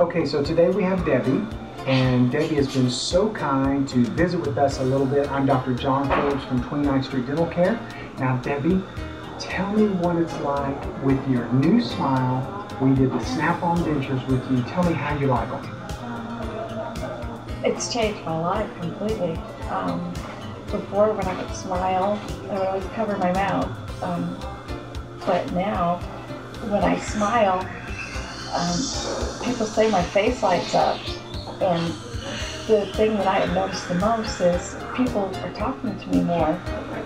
Okay, so today we have Debbie, and Debbie has been so kind to visit with us a little bit. I'm Dr. John Phillips from 29th Street Dental Care. Now Debbie, tell me what it's like with your new smile. We did the snap-on dentures with you. Tell me how you like them. It's changed my life completely. Before, when I would smile, I would always cover my mouth. But now, when I smile, people say my face lights up, and the thing that I have noticed the most is people are talking to me more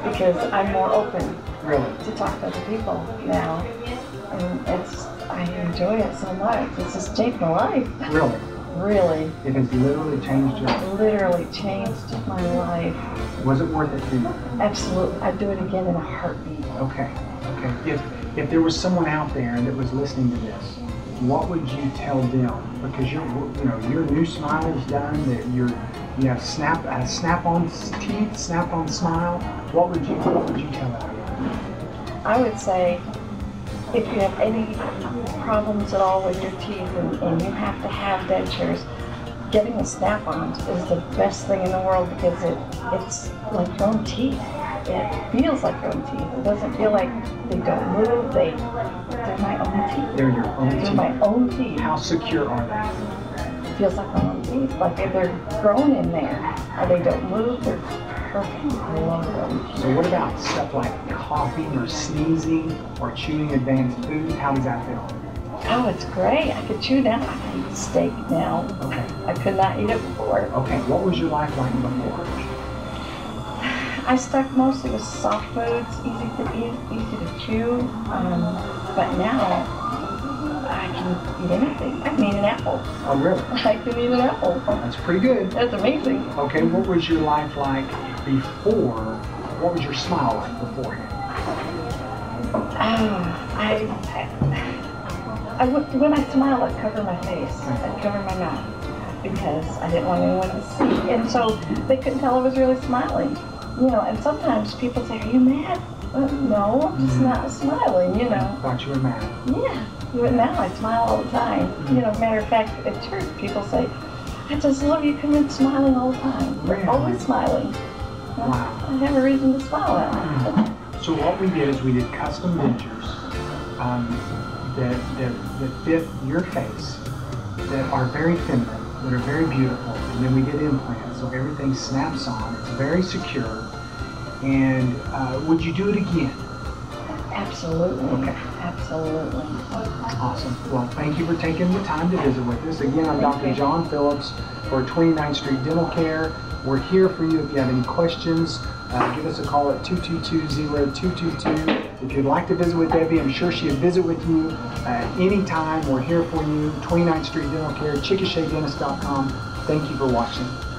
because I'm more open to talk to other people now, and I enjoy it so much. It's just changed my life. Really? Really. It has literally changed your life? Literally changed my life. Was it worth it to you? Absolutely. I'd do it again in a heartbeat. Okay. Okay. If there was someone out there that was listening to this, what would you tell them? Because your new smile is done. That you have snap-on teeth, snap-on smile. What would you tell them? I would say, if you have any problems at all with your teeth and you have to have dentures, getting the snap-ons is the best thing in the world because it's like your own teeth. It feels like your own teeth. It doesn't feel like they don't move. They're my own teeth. They're your own teeth. They're my own teeth. How secure are they? It feels like my own teeth. Like they're grown in there. They don't move. They're perfect. I love them. So what about stuff like coughing or sneezing or chewing advanced food? How does that feel? Oh, it's great. I could chew now. I can eat steak now. Okay. I could not eat it before. Okay. What was your life like before? I stuck mostly with soft foods, easy to eat, easy to chew, but now I can eat anything. I can eat an apple. Oh, really? I can eat an apple. Oh, that's pretty good. That's amazing. Okay, what was your life like before? What was your smile like beforehand? When I smile, I cover my face. I cover my mouth because I didn't want anyone to see, and so they couldn't tell I was really smiling. You know, and sometimes people say, "Are you mad?" Well, no, I'm just not smiling, you know. I thought you were mad. Yeah, but now I smile all the time. You know, matter of fact, at church, people say, "I just love you coming in smiling all the time. You're always smiling." Well, wow. I have a reason to smile at them. So what we did is we did custom dentures that fit your face, that are very feminine, that are very beautiful, and then we did implants, so everything snaps on. It's very secure. And would you do it again? Absolutely. Okay. Absolutely. Awesome. Well, thank you for taking the time to visit with us. Again, I'm Dr. John Phillips for 29th Street Dental Care. We're here for you if you have any questions. Give us a call at 222-0222. If you'd like to visit with Debbie, I'm sure she'll visit with you at any time. We're here for you. 29th Street Dental Care, ChickashaDentist.com. Thank you for watching.